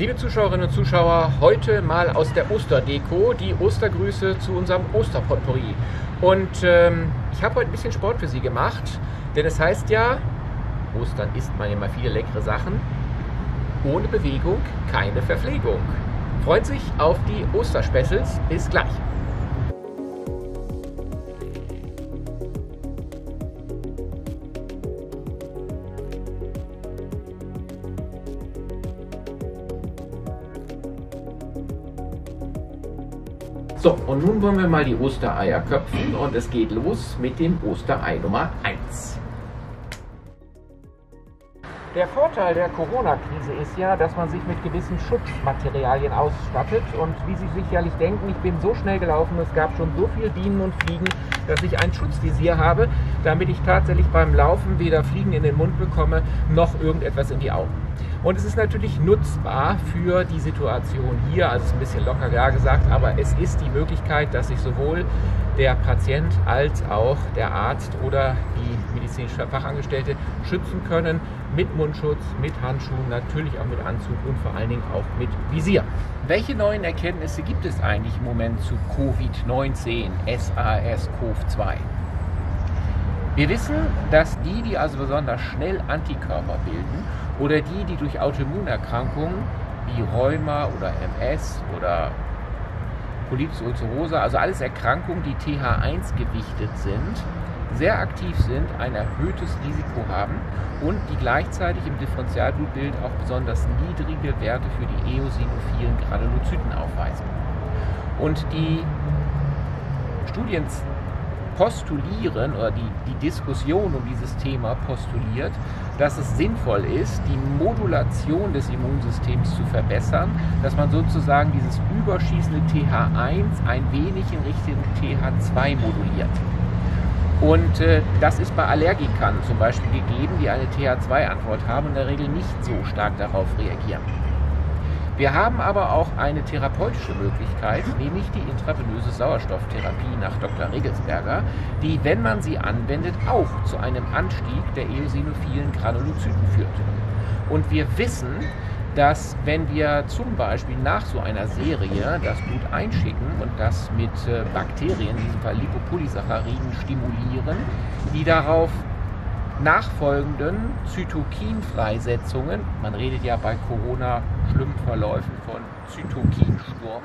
Liebe Zuschauerinnen und Zuschauer, heute mal aus der Osterdeko die Ostergrüße zu unserem Osterpotpourri. Und ich habe heute ein bisschen Sport für Sie gemacht, denn es heißt ja, Ostern isst man ja mal viele leckere Sachen. Ohne Bewegung keine Verpflegung. Freut sich auf die Osterspetzels. Bis gleich. So, und nun wollen wir mal die Ostereier köpfen und es geht los mit dem Osterei Nummer 1. Der Vorteil der Corona-Krise ist ja, dass man sich mit gewissen Schutzmaterialien ausstattet und wie Sie sicherlich denken, ich bin so schnell gelaufen, es gab schon so viel Bienen und Fliegen, dass ich ein Schutzvisier habe, damit ich tatsächlich beim Laufen weder Fliegen in den Mund bekomme, noch irgendetwas in die Augen. Und es ist natürlich nutzbar für die Situation hier, also es ist ein bisschen locker gesagt, aber es ist die Möglichkeit, dass sich sowohl der Patient als auch der Arzt oder die medizinische Fachangestellte schützen können mit Mundschutz, mit Handschuhen, natürlich auch mit Anzug und vor allen Dingen auch mit Visier. Welche neuen Erkenntnisse gibt es eigentlich im Moment zu Covid-19, SARS-CoV-2? Wir wissen, dass die also besonders schnell Antikörper bilden oder die durch Autoimmunerkrankungen wie Rheuma oder MS oder Colitis ulcerosa, also alles Erkrankungen, die TH1 gewichtet sind, sehr aktiv sind, ein erhöhtes Risiko haben und die gleichzeitig im Differentialblutbild auch besonders niedrige Werte für die eosinophilen Granulozyten aufweisen. Und die Studien postulieren, oder die Diskussion um dieses Thema postuliert, dass es sinnvoll ist, die Modulation des Immunsystems zu verbessern, dass man sozusagen dieses überschießende TH1 ein wenig in Richtung TH2 moduliert. Und das ist bei Allergikern zum Beispiel gegeben, die eine TH2-Antwort haben und in der Regel nicht so stark darauf reagieren. Wir haben aber auch eine therapeutische Möglichkeit, nämlich die intravenöse Sauerstofftherapie nach Dr. Regelsberger, die, wenn man sie anwendet, auch zu einem Anstieg der eosinophilen Granulozyten führt. Und wir wissen, dass wenn wir zum Beispiel nach so einer Serie das Blut einschicken und das mit Bakterien, in diesem Fall Lipopolysacchariden, stimulieren, die darauf nachfolgenden Zytokinfreisetzungen, man redet ja bei Corona schlimmen Verläufen von Zytokinsturm,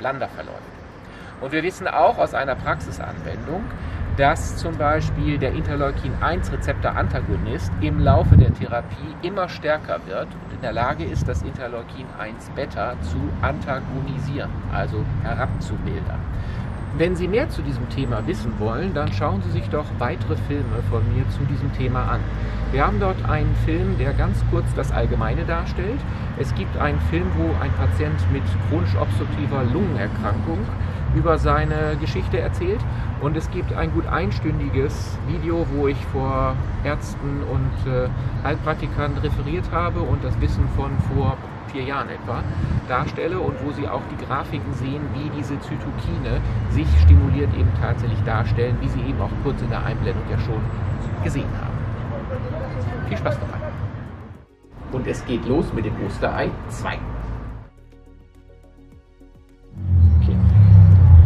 Blanderverläufen. Und wir wissen auch aus einer Praxisanwendung, dass zum Beispiel der Interleukin-1-Rezeptor-Antagonist im Laufe der Therapie immer stärker wird und in der Lage ist, das Interleukin-1-Beta zu antagonisieren, also herabzumildern. Wenn Sie mehr zu diesem Thema wissen wollen, dann schauen Sie sich doch weitere Filme von mir zu diesem Thema an. Wir haben dort einen Film, der ganz kurz das Allgemeine darstellt. Es gibt einen Film, wo ein Patient mit chronisch obstruktiver Lungenerkrankung über seine Geschichte erzählt. Und es gibt ein gut einstündiges Video, wo ich vor Ärzten und Heilpraktikern referiert habe und das Wissen von vor 4 Jahren etwa darstelle und wo Sie auch die Grafiken sehen, wie diese Zytokine sich stimuliert eben tatsächlich darstellen, wie Sie eben auch kurz in der Einblendung ja schon gesehen haben. Viel Spaß dabei! Und es geht los mit dem Osterei 2. Okay.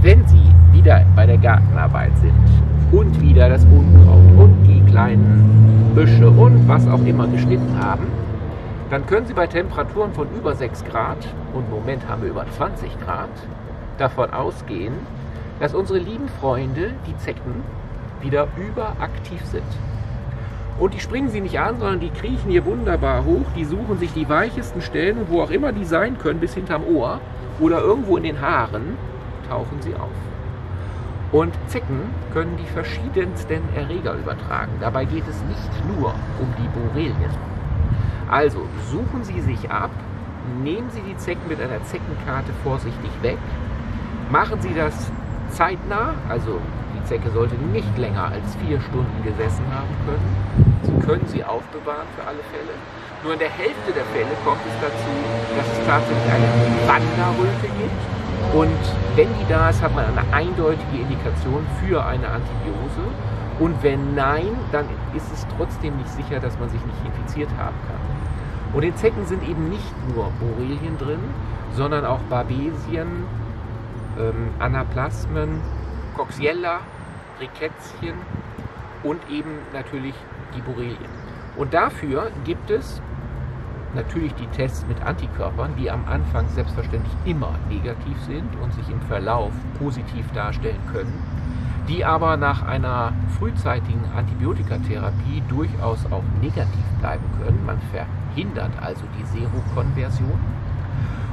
Wenn Sie wieder bei der Gartenarbeit sind und wieder das Unkraut und die kleinen Büsche und was auch immer geschnitten haben, dann können Sie bei Temperaturen von über 6 Grad, und im Moment haben wir über 20 Grad, davon ausgehen, dass unsere lieben Freunde, die Zecken, wieder überaktiv sind. Und die springen Sie nicht an, sondern die kriechen hier wunderbar hoch, die suchen sich die weichesten Stellen, wo auch immer die sein können, bis hinterm Ohr oder irgendwo in den Haaren, tauchen sie auf. Und Zecken können die verschiedensten Erreger übertragen. Dabei geht es nicht nur um die Borrelien. Also suchen Sie sich ab, nehmen Sie die Zecken mit einer Zeckenkarte vorsichtig weg, machen Sie das zeitnah, also die Zecke sollte nicht länger als 4 Stunden gesessen haben können. Sie können sie aufbewahren für alle Fälle. Nur in der Hälfte der Fälle kommt es dazu, dass es tatsächlich eine Wanderröte gibt. Und wenn die da ist, hat man eine eindeutige Indikation für eine Antibiose. Und wenn nein, dann ist es trotzdem nicht sicher, dass man sich nicht infiziert haben kann. Und in Zecken sind eben nicht nur Borrelien drin, sondern auch Babesien, Anaplasmen, Coxiella, Rickettsien und eben natürlich die Borrelien. Und dafür gibt es natürlich die Tests mit Antikörpern, die am Anfang selbstverständlich immer negativ sind und sich im Verlauf positiv darstellen können, die aber nach einer frühzeitigen Antibiotikatherapie durchaus auch negativ bleiben können. Man verhindert also die Serokonversion.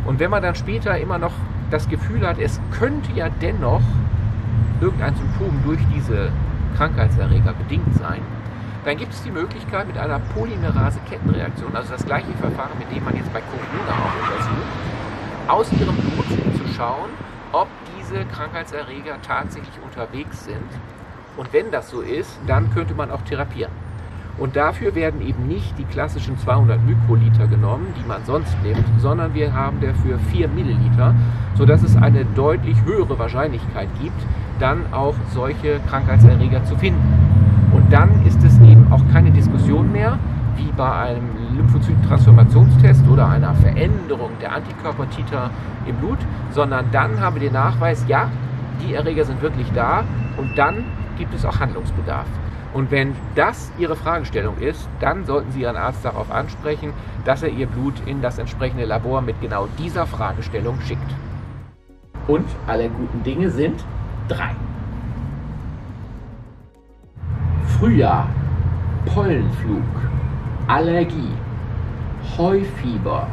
Und wenn man dann später immer noch das Gefühl hat, es könnte ja dennoch irgendein Symptom durch diese Krankheitserreger bedingt sein, dann gibt es die Möglichkeit mit einer Polymerase-Kettenreaktion, also das gleiche Verfahren, mit dem man jetzt bei Corona auch untersucht, aus ihrem Blut zu schauen, ob diese Krankheitserreger tatsächlich unterwegs sind. Und wenn das so ist, dann könnte man auch therapieren. Und dafür werden eben nicht die klassischen 200 Mikroliter genommen, die man sonst nimmt, sondern wir haben dafür 4 Milliliter, sodass es eine deutlich höhere Wahrscheinlichkeit gibt, dann auch solche Krankheitserreger zu finden. Und dann ist es eben auch keine Diskussion mehr, wie bei einem Lymphozytentransformationstest oder einer Veränderung der Antikörpertiter im Blut, sondern dann haben wir den Nachweis, ja, die Erreger sind wirklich da und dann gibt es auch Handlungsbedarf. Und wenn das Ihre Fragestellung ist, dann sollten Sie Ihren Arzt darauf ansprechen, dass er Ihr Blut in das entsprechende Labor mit genau dieser Fragestellung schickt. Und alle guten Dinge sind 3. Frühjahr, Pollenflug, Allergie, Heufieber,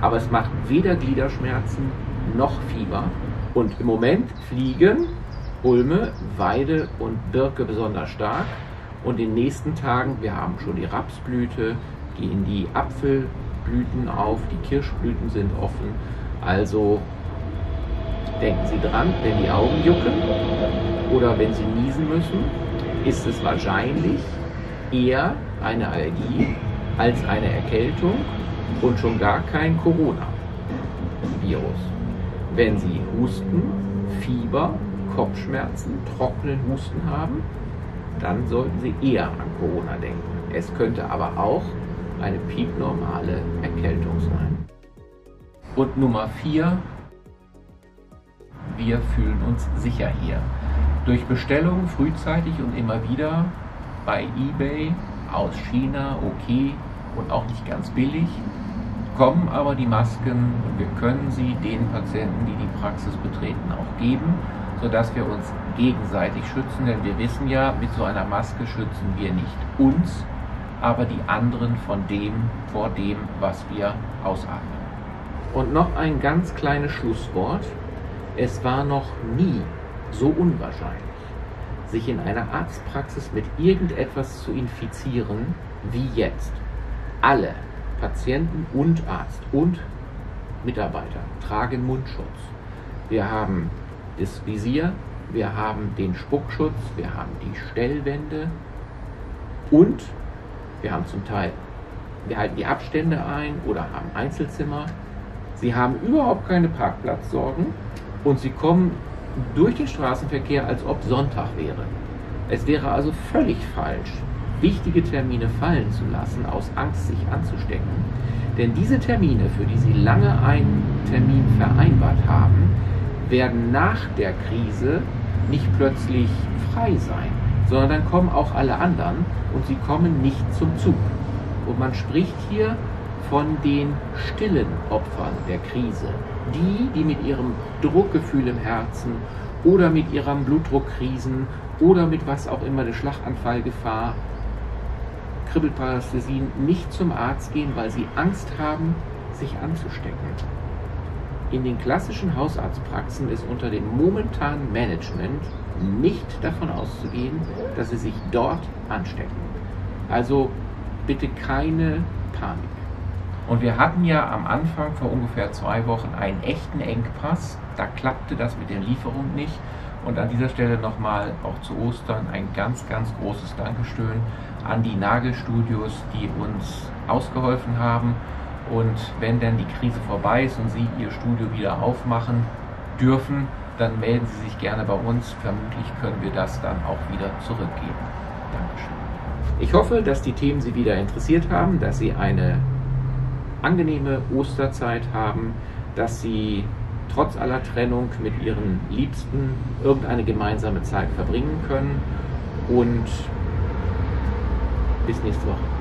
aber es macht weder Gliederschmerzen noch Fieber. Und im Moment fliegen Ulme, Weide und Birke besonders stark. Und in den nächsten Tagen, wir haben schon die Rapsblüte, gehen die Apfelblüten auf, die Kirschblüten sind offen. Also denken Sie dran, wenn die Augen jucken oder wenn Sie niesen müssen, ist es wahrscheinlich eher eine Allergie als eine Erkältung und schon gar kein Coronavirus. Wenn Sie Husten, Fieber, Kopfschmerzen, trockenen Husten haben, dann sollten Sie eher an Corona denken. Es könnte aber auch eine piepnormale Erkältung sein. Und Nummer 4, wir fühlen uns sicher hier. Durch Bestellungen frühzeitig und immer wieder bei eBay, aus China, okay und auch nicht ganz billig, kommen aber die Masken und wir können sie den Patienten, die die Praxis betreten, auch geben, sodass wir uns gegenseitig schützen, denn wir wissen ja, mit so einer Maske schützen wir nicht uns, aber die anderen vor dem, was wir ausatmen. Und noch ein ganz kleines Schlusswort, es war noch nie so unwahrscheinlich, sich in einer Arztpraxis mit irgendetwas zu infizieren, wie jetzt. Alle Patienten und Arzt und Mitarbeiter tragen Mundschutz. Wir haben das Visier, wir haben den Spuckschutz, wir haben die Stellwände und wir haben zum Teil, wir halten die Abstände ein oder haben Einzelzimmer. Sie haben überhaupt keine Parkplatzsorgen und sie kommen durch den Straßenverkehr, als ob Sonntag wäre. Es wäre also völlig falsch, wichtige Termine fallen zu lassen, aus Angst, sich anzustecken. Denn diese Termine, für die Sie lange einen Termin vereinbart haben, werden nach der Krise nicht plötzlich frei sein, sondern dann kommen auch alle anderen und sie kommen nicht zum Zug. Und man spricht hier von den stillen Opfern der Krise. Die mit ihrem Druckgefühl im Herzen oder mit ihren Blutdruckkrisen oder mit was auch immer der Schlaganfallgefahr, Kribbelparästhesien, nicht zum Arzt gehen, weil sie Angst haben, sich anzustecken. In den klassischen Hausarztpraxen ist unter dem momentanen Management nicht davon auszugehen, dass sie sich dort anstecken. Also bitte keine Panik. Und wir hatten ja am Anfang vor ungefähr 2 Wochen einen echten Engpass. Da klappte das mit der Lieferung nicht. Und an dieser Stelle nochmal auch zu Ostern ein ganz, ganz großes Dankeschön an die Nagelstudios, die uns ausgeholfen haben. Und wenn dann die Krise vorbei ist und Sie Ihr Studio wieder aufmachen dürfen, dann melden Sie sich gerne bei uns. Vermutlich können wir das dann auch wieder zurückgeben. Dankeschön. Ich hoffe, dass die Themen Sie wieder interessiert haben, dass Sie eine angenehme Osterzeit haben, dass Sie trotz aller Trennung mit Ihren Liebsten irgendeine gemeinsame Zeit verbringen können, und bis nächste Woche.